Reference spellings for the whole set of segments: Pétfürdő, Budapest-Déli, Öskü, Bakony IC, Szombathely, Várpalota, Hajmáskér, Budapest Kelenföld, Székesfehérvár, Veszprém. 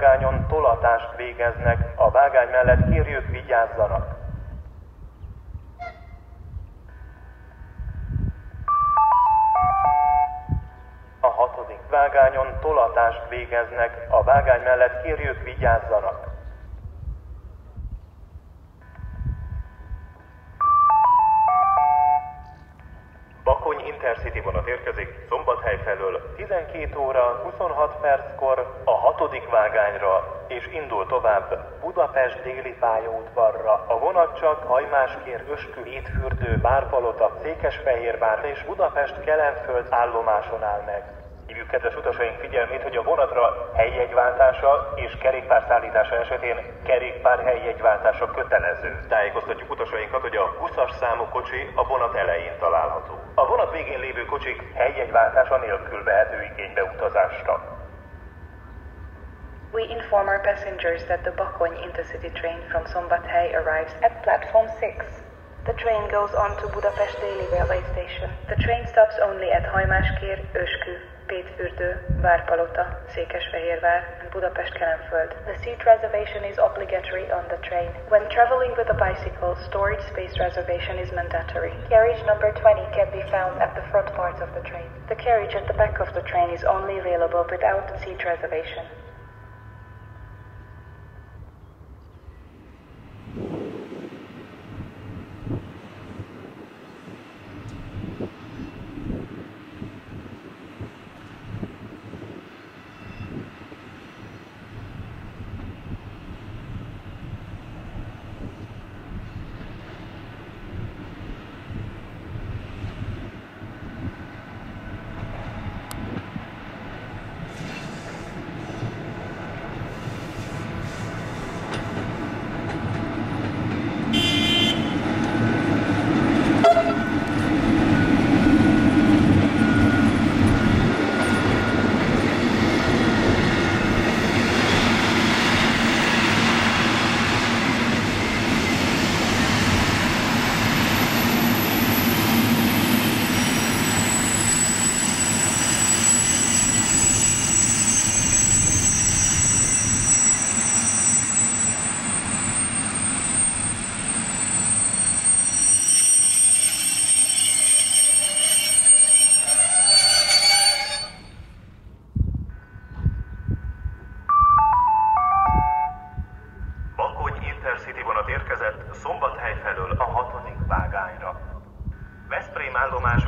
vágányon tolatást végeznek, a vágány mellett kérjük, vigyázzanak. A 6. vágányon tolatást végeznek, a vágány mellett kérjük, vigyázzanak. Bakony Intercity vonat érkezik Szombathely felől 12 óra 26 perckor a 6. vágányra, és indul tovább Budapest-Déli pályaudvarra. A vonat csak Hajmáskér, Öskü, Pétfürdő, Várpalota, Székesfehérvár és Budapest Kelenföld állomáson áll meg. Hívjuk kedves utasaink figyelmét, hogy a vonatra helyjegyváltása és kerékpárszállítása esetén kerékpár helyjegyváltása kötelező. Tájékoztatjuk utasainkat, hogy a 20-as számú kocsi a vonat elején található. A vonat végén lévő kocsik helyjegyváltása nélkül vehető igénybe utazásra. We inform our passengers that the Bakony Intercity train from Szombathely arrives at platform 6. The train goes on to Budapest-Déli railway station. The train stops only at Hajmáskér, Öskü, Pétfürdő, Várpalota, Székesfehérvár and Budapest-Kelenföld. The seat reservation is obligatory on the train. When traveling with a bicycle, storage space reservation is mandatory. Carriage number 20 can be found at the front part of the train. The carriage at the back of the train is only available without seat reservation.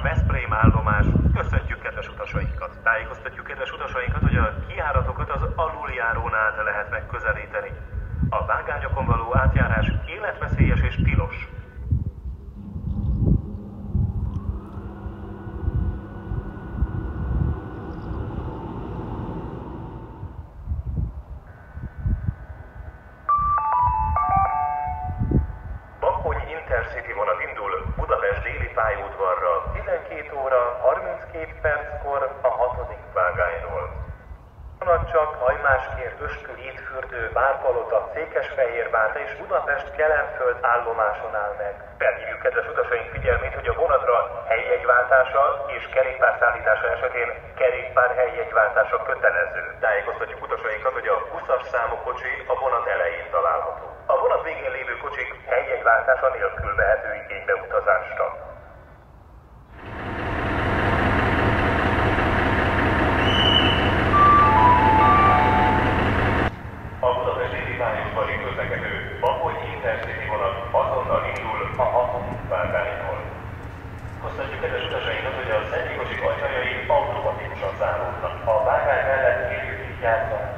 Veszprém állomás, köszöntjük kedves utasainkat. Tájékoztatjuk kedves utasainkat, hogy a kijáratokat az aluljárónál lehet megközelíteni. A vágányokon való átjárás életveszélyes és tilos. Pályaudvarra 12 óra 32 perckor a 6. vágányról. Vonat csak Hajmáskér, Öskü, Pétfürdő, Várpalota, Székesfehérvár és Budapest Kelenföld állomáson áll meg. Felhívjuk kedves utasaink figyelmét, hogy a vonatra helyjegyváltása és kerékpárszállítása esetén kerékpár helyjegyváltása kötelező. Tájékoztatjuk utasainkat, hogy a 20-as számú kocsi a vonat elején található. A vonat végén lévő kocsik helyjegyváltása nélkül vehető igénybe utazásra. Köszönjük, hogy a személyi kocsik ajtajai automatikusan záródnak. A vágány mellett kérjük, vigyázzanak.